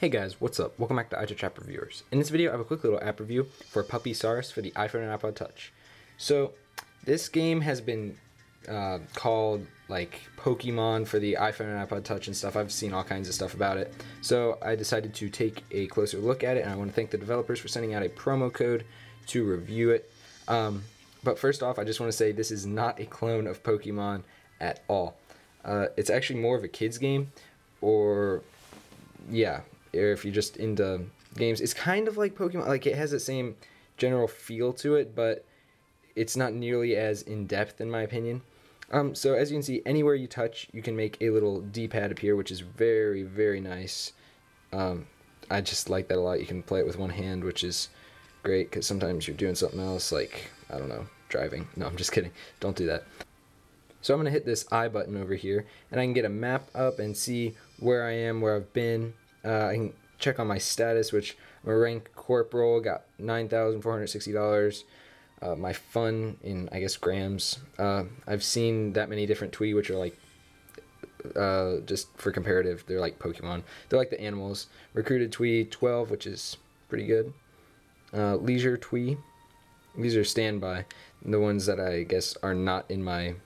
Hey guys, what's up? Welcome back to iTouch App Reviewers. In this video, I have a quick little app review for Puppysaurus for the iPhone and iPod touch. So, this game has been called like Pokemon for the iPhone and iPod touch and stuff. I've seen all kinds of stuff about it. So, I decided to take a closer look at it, and I want to thank the developers for sending out a promo code to review it. But first off, I just want to say this is not a clone of Pokemon at all. It's actually more of a kids game, or yeah, if you're just into games. It's kind of like Pokemon, like it has the same general feel to it, but it's not nearly as in-depth in my opinion. So as you can see, anywhere you touch, you can make a little D-pad appear, which is very, very nice. I just like that a lot. You can play it with one hand, which is great, because sometimes you're doing something else, like, I don't know, driving. No, I'm just kidding. Don't do that. So I'm going to hit this I button over here, and I can get a map up and see where I am, where I've been. I can check on my status, which I'm a rank corporal, got $9,460, my fun in, I guess, grams. I've seen that many different Twee, which are like, just for comparative, they're like Pokemon. They're like the animals. Recruited Twee, 12, which is pretty good. Leisure Twee. These are standby, the ones that I guess are not in my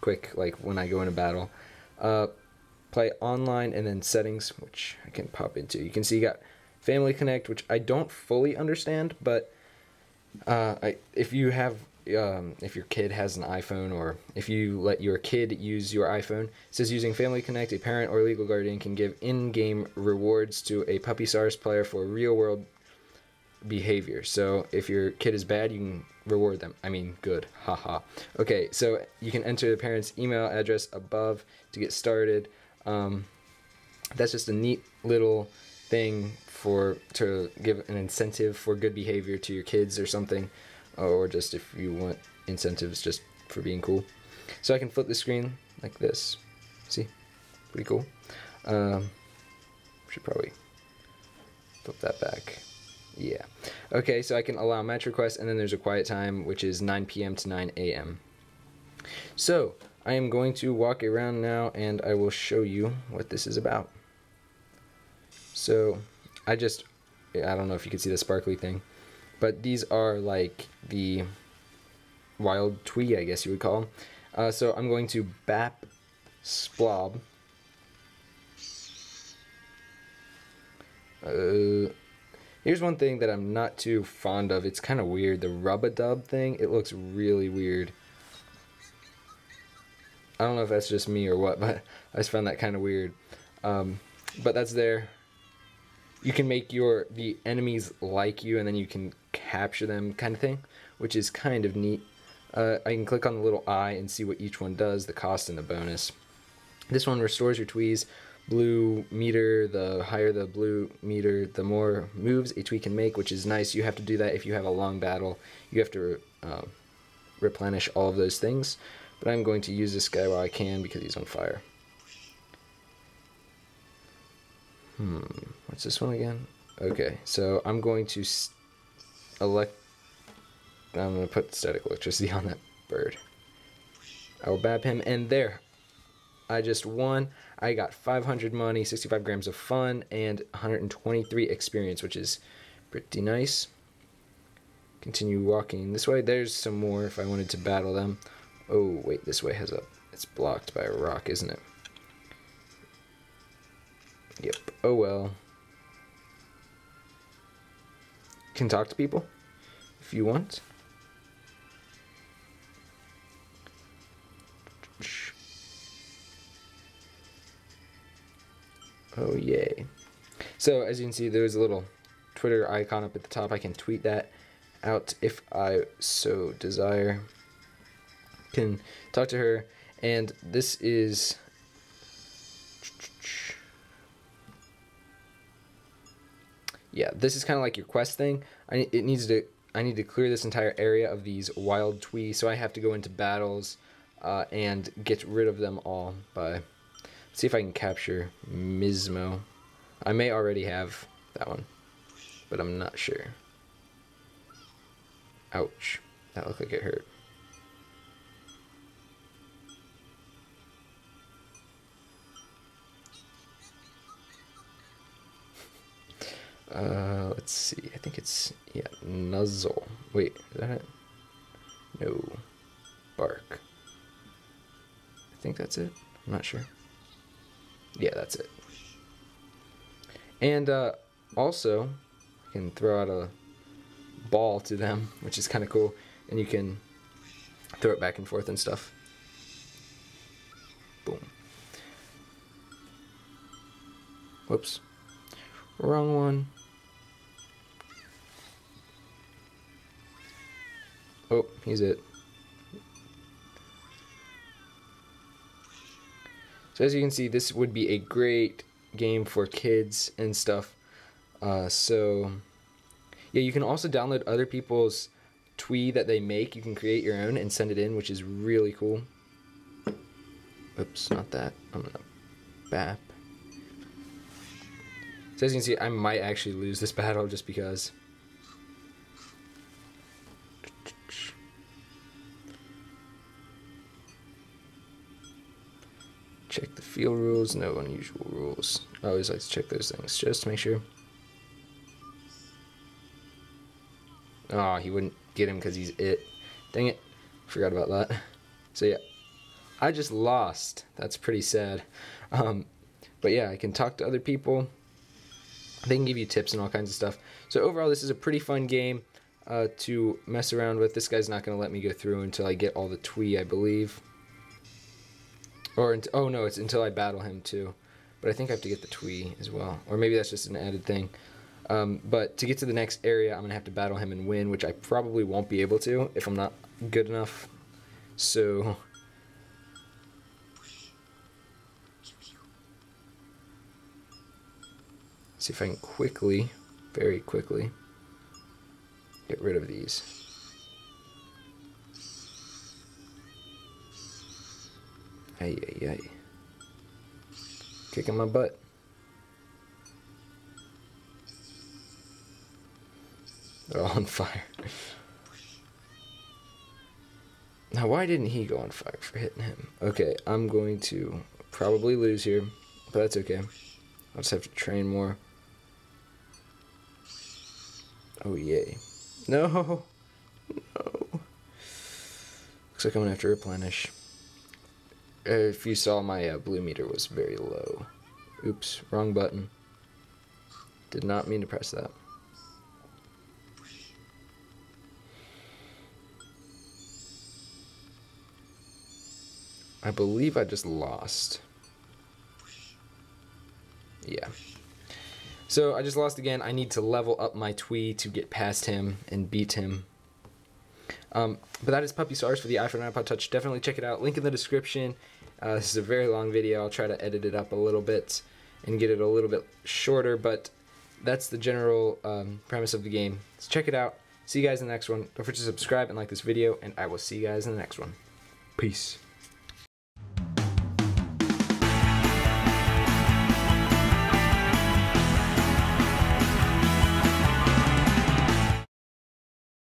quick, like when I go into battle. Play online, and then settings, which I can pop into. You can see you got Family Connect, which I don't fully understand, but if your kid has an iPhone, or if you let your kid use your iPhone, it says using Family Connect, a parent or legal guardian can give in-game rewards to a Puppysaurus player for real-world behavior. So if your kid is bad, you can reward them. I mean, good. Haha. Okay, so you can enter the parent's email address above to get started. That's just a neat little thing to give an incentive for good behavior to your kids or something, or just if you want incentives just for being cool. So I can flip the screen like this. See? Pretty cool. Should probably flip that back. Yeah. Okay, so I can allow match requests, and then there's a quiet time, which is 9 p.m. to 9 a.m. So I am going to walk around now, and I will show you what this is about. So, I don't know if you can see the sparkly thing, but these are like the wild Twee, I guess you would call them. So I'm going to bap splob. Here's one thing that I'm not too fond of. It's kind of weird, the rub-a-dub thing. It looks really weird. I don't know if that's just me or what, but I just found that kind of weird. But that's there. You can make the enemies like you, and then you can capture them, kind of thing, which is kind of neat. I can click on the little eye and see what each one does, the cost and the bonus. This one restores your Twee's blue meter. The higher the blue meter, the more moves a Twee can make, which is nice. You have to do that if you have a long battle. You have to replenish all of those things. But I'm going to use this guy while I can because he's on fire. What's this one again? Okay, so I'm going to I'm going to put static electricity on that bird. I will bab him, and there. I just won. I got 500 money, 65 grams of fun, and 123 experience, which is pretty nice. Continue walking this way. There's some more if I wanted to battle them. Oh, wait, this way it's blocked by a rock, isn't it? Yep, oh well. Can talk to people, if you want. Oh, yay. So, as you can see, there's a little Twitter icon up at the top. I can tweet that out if I so desire. Can talk to her, and this is kind of like your quest thing. I need to clear this entire area of these wild Twee, so I have to go into battles and get rid of them all by see if I can capture Mismo. I may already have that one, but I'm not sure. Ouch, that looked like it hurt. Let's see. I think it's, yeah, nuzzle. Wait, is that it? No. Bark. I think that's it. I'm not sure. Yeah, that's it. And also, you can throw out a ball to them, which is kind of cool. And you can throw it back and forth and stuff. Boom. Whoops. Wrong one. Oh, he's it. So as you can see, this would be a great game for kids and stuff. So yeah, you can also download other people's Twee that they make. You can create your own and send it in, which is really cool. Oops, not that. I'm gonna bap. So as you can see, I might actually lose this battle just because. Check the field rules, no unusual rules. I always like to check those things just to make sure. Ah, he wouldn't get him because he's it. Dang it, forgot about that. So yeah, I just lost. That's pretty sad. But yeah, I can talk to other people. They can give you tips and all kinds of stuff. So overall, this is a pretty fun game to mess around with. This guy's not going to let me go through until I get all the Twee, I believe. Or, oh no, it's until I battle him too. But I think I have to get the Twee as well. Or maybe that's just an added thing. But to get to the next area, I'm going to have to battle him and win, which I probably won't be able to if I'm not good enough. So... see if I can quickly, very quickly, get rid of these. Ay, ay, ay. Kicking my butt. They're all on fire. Now, why didn't he go on fire for hitting him? Okay, I'm going to probably lose here, but that's okay. I'll just have to train more. Oh, yay. No! No! Looks like I'm gonna have to replenish. If you saw, my blue meter was very low. Oops, wrong button. Did not mean to press that. I believe I just lost. Yeah. So I just lost again. I need to level up my Twee to get past him and beat him. But that is Puppysaurus for the iPhone and iPod Touch. Definitely check it out. Link in the description. This is a very long video. I'll try to edit it up a little bit and get it a little bit shorter. But that's the general premise of the game. So check it out. See you guys in the next one. Don't forget to subscribe and like this video. And I will see you guys in the next one. Peace.